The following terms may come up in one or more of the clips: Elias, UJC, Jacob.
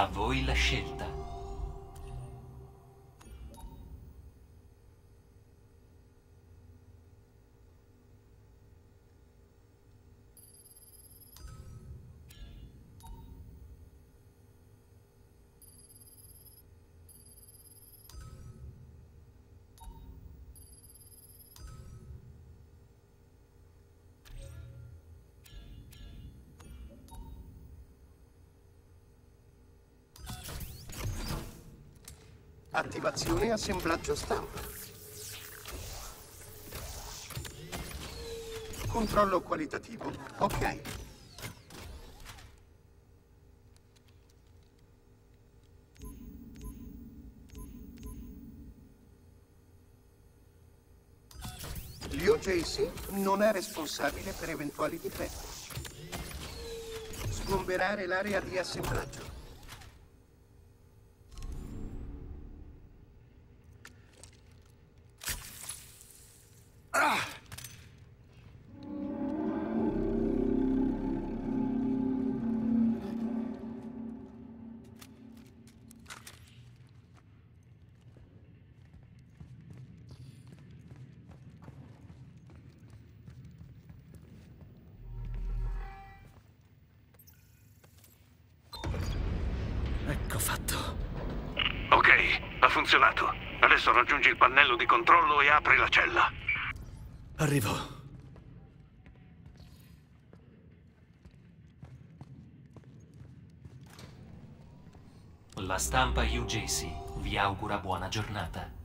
A voi la scelta. Attivazione e assemblaggio stampa. Controllo qualitativo. Ok. L'UJC non è responsabile per eventuali difetti. Sgomberare l'area di assemblaggio. Funzionato. Adesso raggiungi il pannello di controllo e apri la cella. Arrivo. La stampa UJC vi augura buona giornata.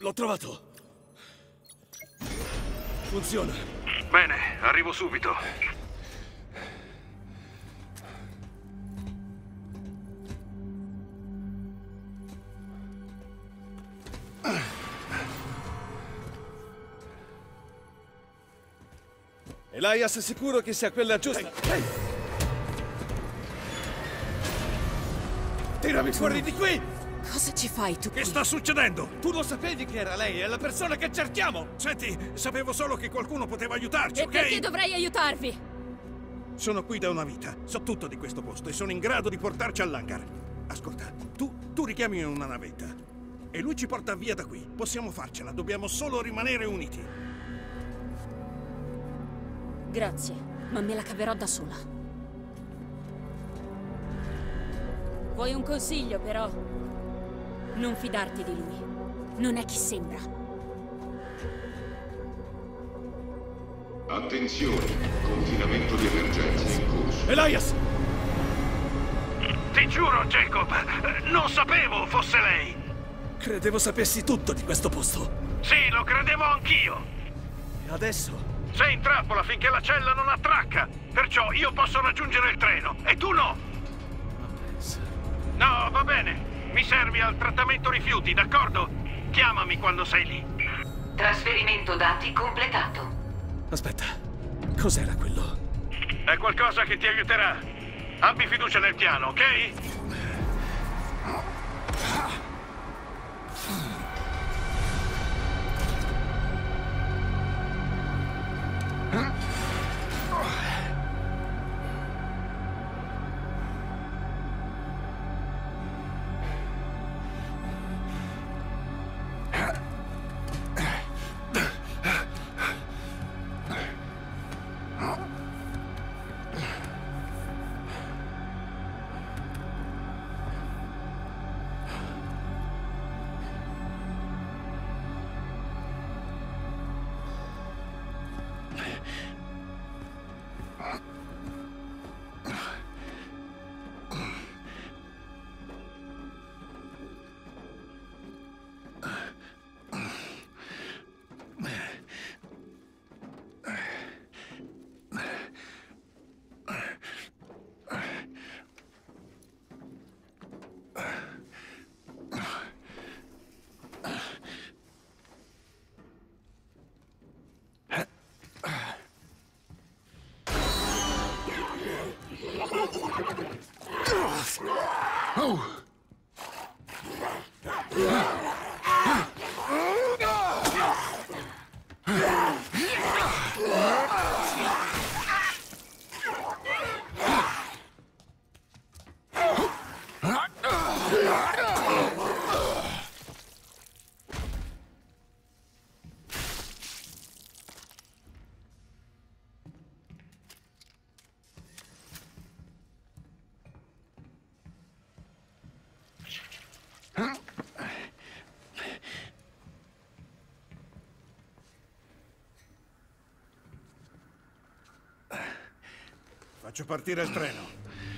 L'ho trovato! Funziona! Bene, arrivo subito! Elias è sicuro che sia quella giusta? Hey. Tirami fuori di qui! Cosa ci fai tu? Che sta succedendo? Tu lo sapevi che era lei, è la persona che cerchiamo! Senti, sapevo solo che qualcuno poteva aiutarci, ok? E perché dovrei aiutarvi? Sono qui da una vita, so tutto di questo posto e sono in grado di portarci all'hangar. Ascolta, tu richiami una navetta e lui ci porta via da qui. Possiamo farcela, dobbiamo solo rimanere uniti. Grazie, ma me la caverò da sola. Vuoi un consiglio, però? Non fidarti di lui. Non è chi sembra. Attenzione, confinamento di emergenza in corso. Elias! Ti giuro, Jacob, non sapevo fosse lei. Credevo sapessi tutto di questo posto. Sì, lo credevo anch'io. E adesso? Sei in trappola finché la cella non attracca. Perciò io posso raggiungere il treno e tu no. No, va bene. Mi servi al trattamento rifiuti, d'accordo? Chiamami quando sei lì. Trasferimento dati completato. Aspetta, cos'era quello? È qualcosa che ti aiuterà. Abbi fiducia nel piano, ok? Oh! Faccio partire il treno.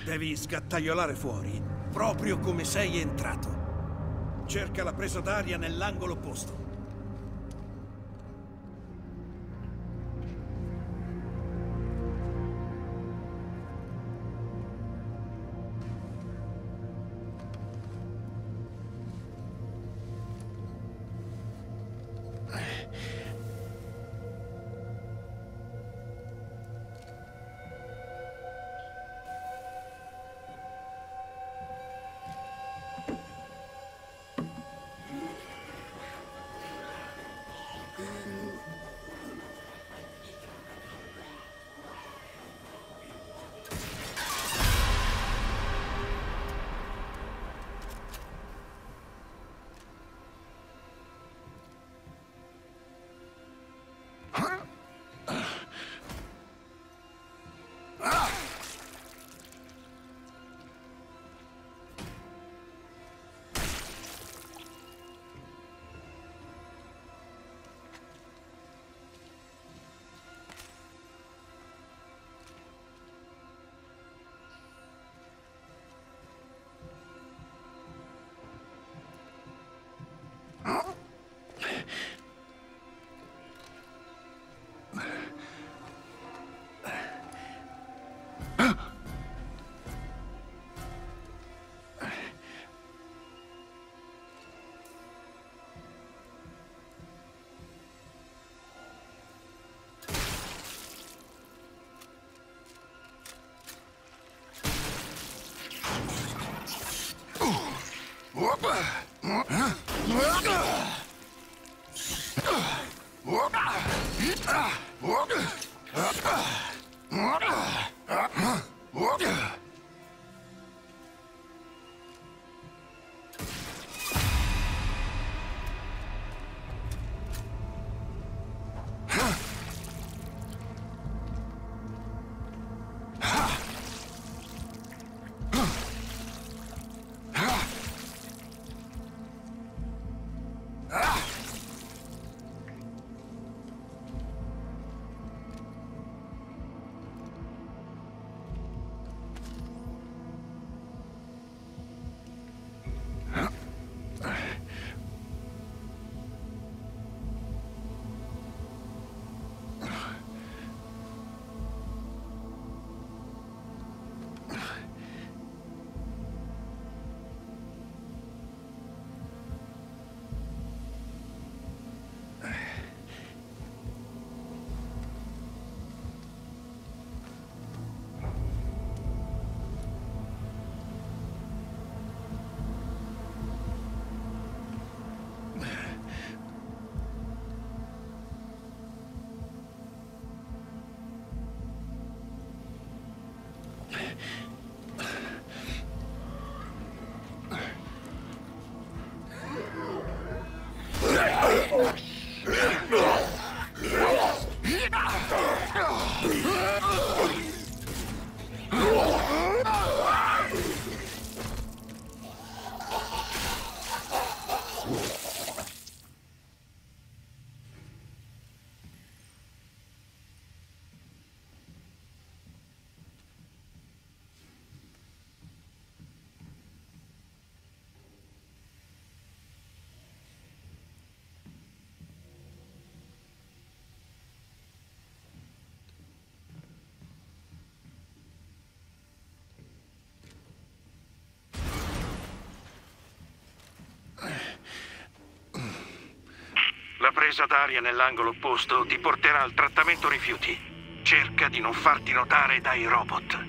Devi sgattaiolare fuori, proprio come sei entrato. Cerca la presa d'aria nell'angolo opposto. La presa d'aria nell'angolo opposto ti porterà al trattamento rifiuti. Cerca di non farti notare dai robot.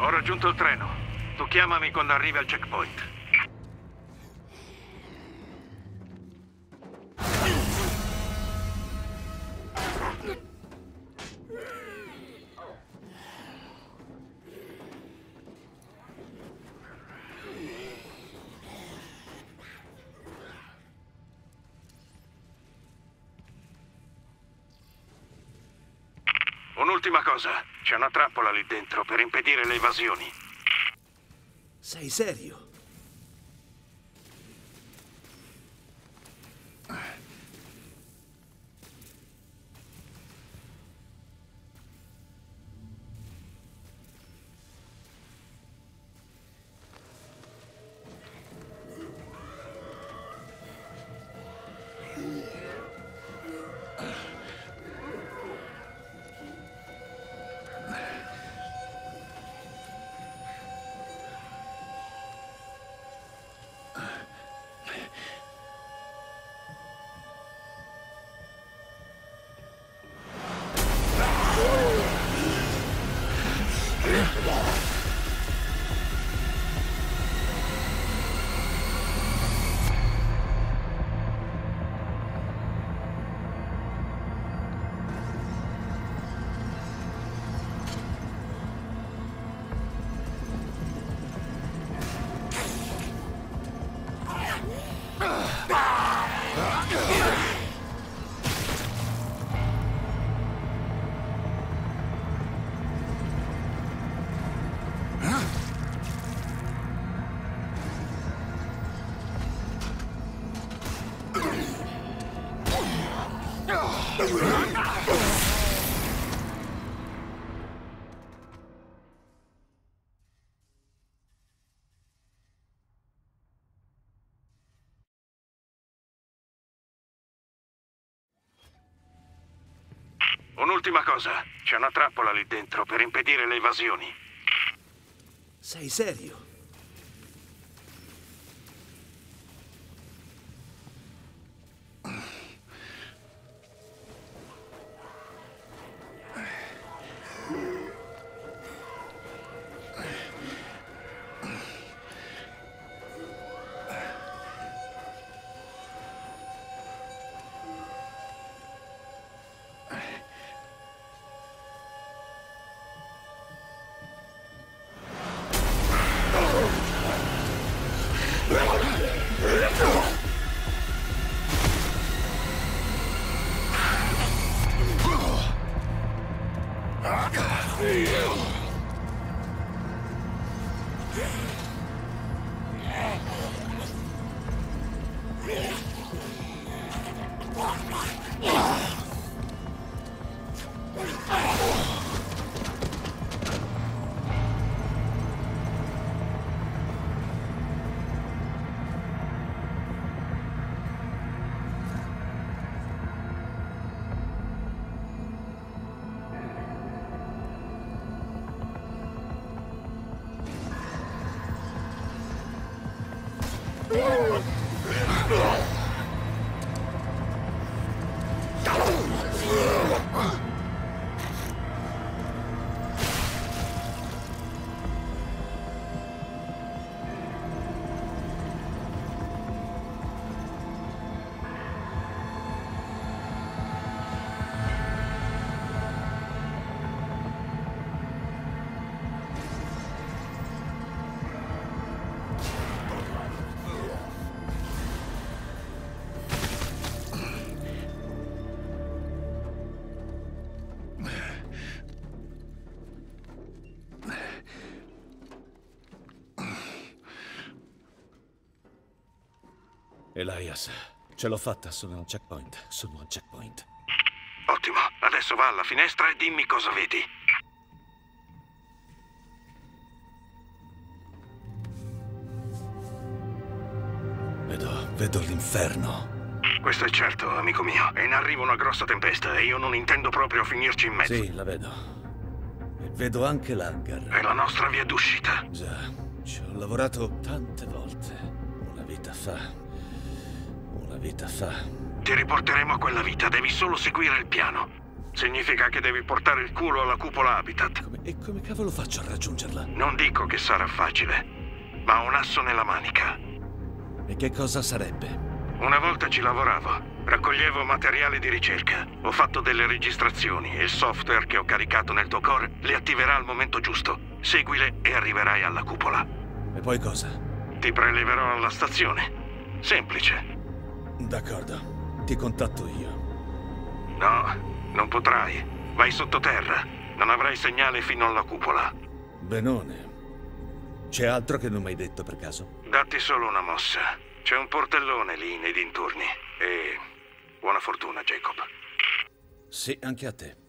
Ho raggiunto il treno. Tu chiamami quando arrivi al checkpoint. Un'ultima cosa. C'è una trappola lì dentro per impedire le evasioni. Sei serio? Un'ultima cosa. C'è una trappola lì dentro per impedire le evasioni. Sei serio? Elias, ce l'ho fatta, sono a un checkpoint. Ottimo, adesso va alla finestra e dimmi cosa vedi. Vedo l'inferno. Questo è certo, amico mio. È in arrivo una grossa tempesta e io non intendo proprio finirci in mezzo. Sì, la vedo. E vedo anche l'hangar. È la nostra via d'uscita. Già, ci ho lavorato tante volte. Una vita fa. Ti riporteremo a quella vita, devi solo seguire il piano. Significa che devi portare il culo alla cupola Habitat. E come cavolo faccio a raggiungerla? Non dico che sarà facile, ma ho un asso nella manica. E che cosa sarebbe? Una volta ci lavoravo. Raccoglievo materiale di ricerca. Ho fatto delle registrazioni e il software che ho caricato nel tuo core le attiverà al momento giusto. Seguile e arriverai alla cupola. E poi cosa? Ti preleverò alla stazione. Semplice. D'accordo, ti contatto io. No, non potrai. Vai sottoterra. Non avrai segnale fino alla cupola. Benone. C'è altro che non mi hai detto per caso? Datti solo una mossa. C'è un portellone lì nei dintorni. E buona fortuna, Jacob. Sì, anche a te.